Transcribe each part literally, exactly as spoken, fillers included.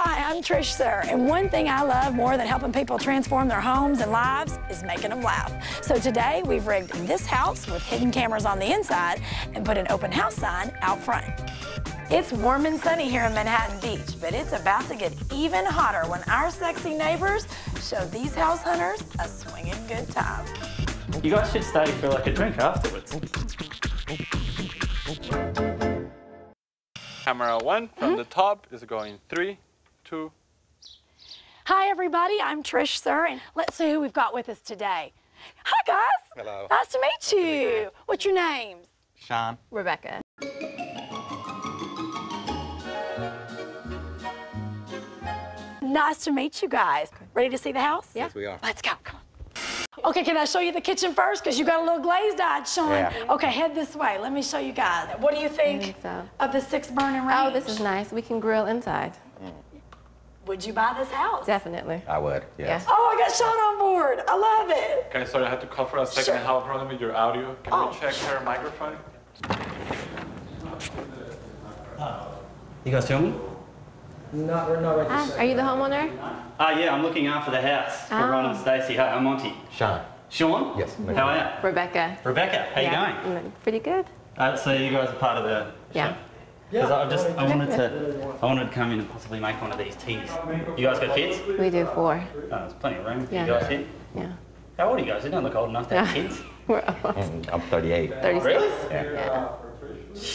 Hi, I'm Trish Suhr, and one thing I love more than helping people transform their homes and lives is making them laugh. So today, we've rigged this house with hidden cameras on the inside and put an open house sign out front. It's warm and sunny here in Manhattan Beach, but it's about to get even hotter when our sexy neighbors show these house hunters a swinging good time. You guys should stay for like a drink afterwards. Camera one from mm-hmm. the top is going three, two. Hi everybody, I'm Trish Suhr, and let's see who we've got with us today. Hi guys. Hello. Nice to meet nice you. To meet you. What's your names? Sean. Rebecca. Nice to meet you guys. Ready to see the house? Yeah. Yes, we are. Let's go. Come on. Okay, can I show you the kitchen first? Because you got a little glazed-eyed, Sean. Yeah. Okay, head this way. Let me show you guys. What do you think, think so. of the six burning range? Oh, this is nice. We can grill inside. Mm. Would you buy this house? Definitely. I would, yes. Yeah. Oh, I got Sean on board. I love it. Okay, sorry, I had to call for a second. Sure. I have a problem with your audio. Can oh. we check her microphone? Oh. You guys hear me? Not, we're not right ah, are you the homeowner? Ah, uh, yeah, I'm looking after the house. Ah. Ron and Stacey. Hi, I'm Monty. Sean. Sean? Yes. How are you? Rebecca. Rebecca, how yeah. you going? Pretty good. Uh, so you guys are part of the yeah. show? Because I just I wanted to I wanted to come in and possibly make one of these teas. You guys got kids? We do four. Oh, there's plenty of room for yeah. you guys here. Yeah. How old are you guys? You don't look old enough to yeah. have kids. We're old. I'm thirty-eight. thirty-six. Really? Yeah. yeah.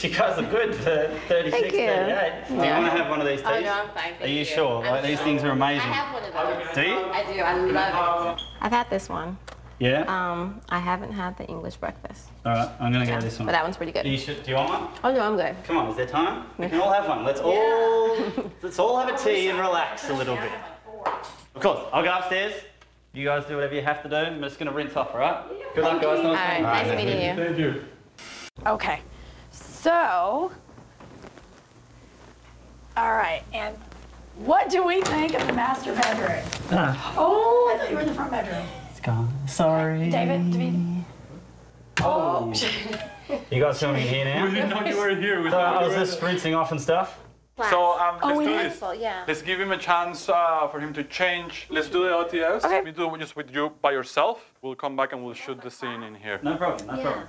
You guys are good for thirty-six, thirty-eight. Yeah. Do you want to have one of these teas? Oh, no, I'm fine. Are you, you sure? Like, sure. These things are amazing. I have one of those. Do you? I do. I love it. I've had this one. Yeah? Um, I haven't had the English breakfast. All right, I'm going to yeah. go this one. But that one's pretty good. You should, do you want one? Oh, no, I'm good. Come on, is there time? We can all have one. Let's yeah. all let's all have a tea and relax a little bit. Of course, I'll go upstairs. You guys do whatever you have to do. I'm just going to rinse off, all right? Good luck, guys. Nice, all right, nice, nice meeting you. Thank you. Okay. So, all right, and what do we think of the master bedroom? Uh. Oh, I thought you were in the front bedroom. Gone. Sorry. David, to be... Oh. You guys filming here now? We didn't know you were here. We so I was just rinsing off and stuff. Wow. So um, let's oh, do this. Helpful, yeah. Let's give him a chance uh, for him to change. Let's do the O T S. Okay. We do it just with you by yourself. We'll come back and we'll shoot the scene in here. No problem. No yeah.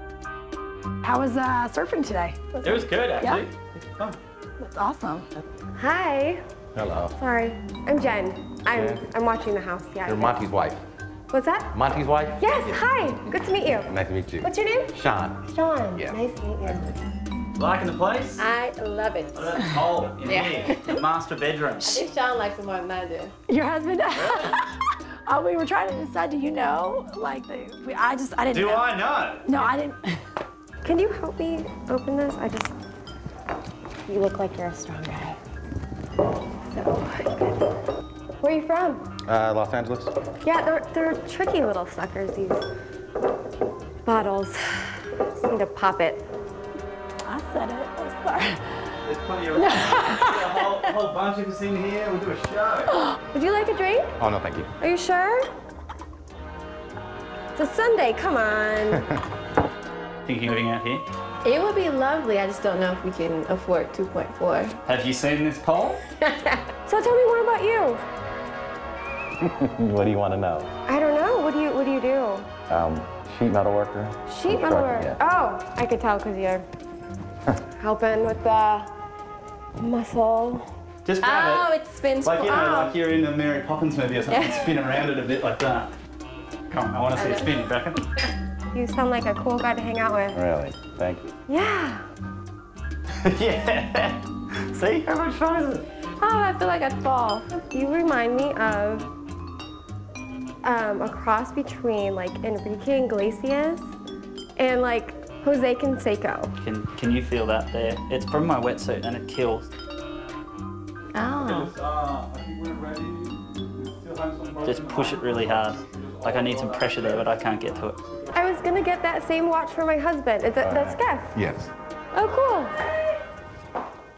problem. How was uh, surfing today? Was it it was good, actually. Yeah. It's fun. That's awesome. Hi. Hello. Sorry. I'm Jen. I'm yeah. I'm watching the house. Yeah. You're Monty's wife. What's that? Monty's wife? Yes, yes, hi. Good to meet you. Nice to meet you. What's your name? Sean. Sean. Yeah. Nice to meet you. Liking the place? I love it. Oh, that's cold in yeah. here. The master bedroom. I think Sean likes it more than I do. Your husband does? Really? Oh, we were trying to decide, do you know? Like, the, I just, I didn't do know. Do I know? No, I didn't. Can you help me open this? I just, you look like you're a strong guy. So good. Where are you from? Uh, Los Angeles. Yeah, they're, they're tricky little suckers, these bottles. Just need to pop it. I said it. I'm sorry. There's plenty of... There's a whole, whole bunch of us in here. We'll do a show. Would you like a drink? Oh, no, thank you. Are you sure? It's a Sunday. Come on. Thinking of living out here? It would be lovely. I just don't know if we can afford two point four. Have you seen this poll? So tell me more about you. What do you want to know? I don't know. What do you What do you do? Um, sheet metal worker. Sheet metal worker. Yeah. Oh, I could tell because you're helping with the muscle. Just grab oh, it. it spins. Like you know, oh. like you're in a Mary Poppins movie or something. Spin around it a bit like that. Come on, I want to see it spin, Becca. You sound like a cool guy to hang out with. Really? Thank you. Yeah. Yeah. See? How much fun is it? Oh, I feel like I'd fall. You remind me of um, a cross between like Enrique Iglesias and like Jose Canseco. Can Can you feel that there? It's from my wetsuit and it kills. Oh. Just push it really hard. Like I need some pressure there, but I can't get to it. I was gonna get that same watch for my husband. Is that uh, that's Guess? Yes. Oh, cool.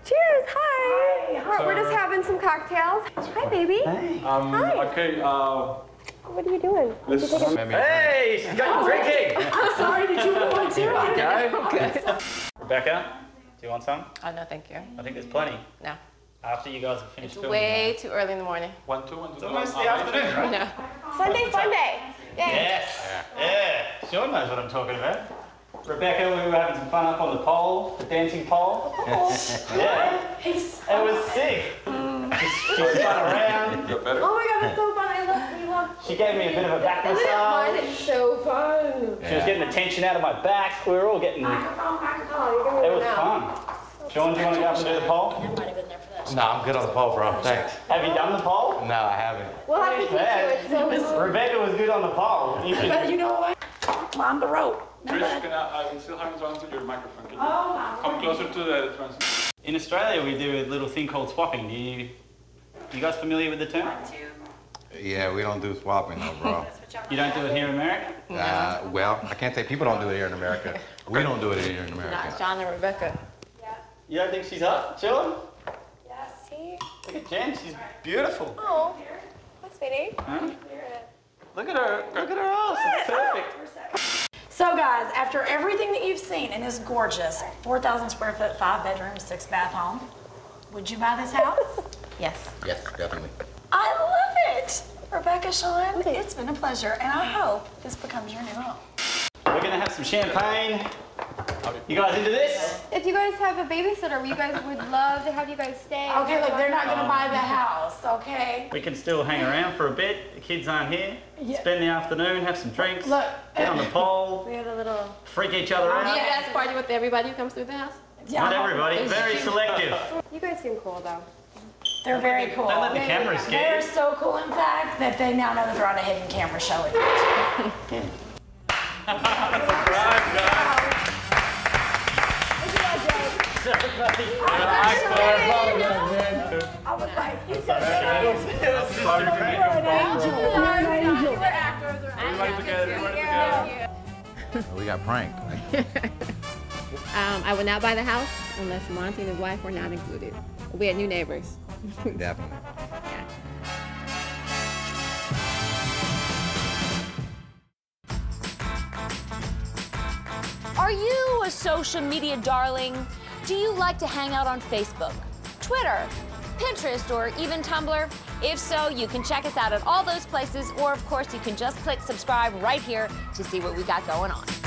Cheers! Hi. Hi. We're just having some cocktails. Hi, baby. Hey. Um, Hi. Okay. Uh, what are you doing? Let's you hey, hey, she's got you drinking. I'm sorry. Did you want to? No. Okay. Rebecca, do you want some? Oh no, thank you. I think there's plenty. No. After you guys have finished filming. It's way now. Too early in the morning. One, two, one, two. It's almost the afternoon, right? No. Sunday, Sunday. Yes. Yeah. Yeah. Sean knows what I'm talking about. Rebecca, we were having some fun up on the pole, the dancing pole. Yes. Yeah. He's so it was sick. Mm. She, she was fun around. Got better. Oh my God, it's so fun. I love you. Love. She gave me a bit of a back massage. I didn't mind. It's so fun. Yeah. She was getting the tension out of my back. We were all getting... Microphone, microphone. It was fun. Sean, do you want to go up and do the pole? No, I'm good on the pole, bro. Thanks. Have you done the pole? No, I haven't. Well, I think so was... Rebecca was good on the pole. You, can... you know what? Mom, the rope. Trish, can I, I can still haven't answered your microphone. Can you oh, come closer to the transmitter? In Australia, we do a little thing called swapping. Do you, you guys familiar with the term? Yeah, we don't do swapping, though, bro. You don't do it here in America? Uh, well, I can't say people don't do it here in America. We don't do it here in America. Not John and Rebecca. Yeah. You don't think she's up, chilling? Look at Jen, she's beautiful. Oh, what's sweetie? Huh? Look at her, look at her house, it's perfect. So guys, after everything that you've seen in this gorgeous four thousand square foot, five bedroom, six bath home, would you buy this house? Yes. Yes, definitely. I love it. Rebecca, Sean, it's been a pleasure, and I hope this becomes your new home. We're gonna have some champagne. You guys into this? If you guys have a babysitter, we guys would love to have you guys stay. Okay, look, they're not going to buy the house, okay? We can still hang around for a bit. The kids aren't here. Yeah. Spend the afternoon, have some drinks, look. Get on the pole. We had a little... Freak each other out. Do you guys party with everybody who comes through the house? Yeah. Not everybody. Very selective. You guys seem cool, though. They're very cool. They let the cameras get. They're so cool, in fact, that they now know that they're on a hidden camera show with you. I was like, you said that. We got pranked. um, I would not buy the house unless Monty and his wife were not included. We had new neighbors. Definitely. Yeah. Are you a social media darling? Do you like to hang out on Facebook, Twitter, Pinterest, or even Tumblr? If so, you can check us out at all those places, or of course, you can just click subscribe right here to see what we got going on.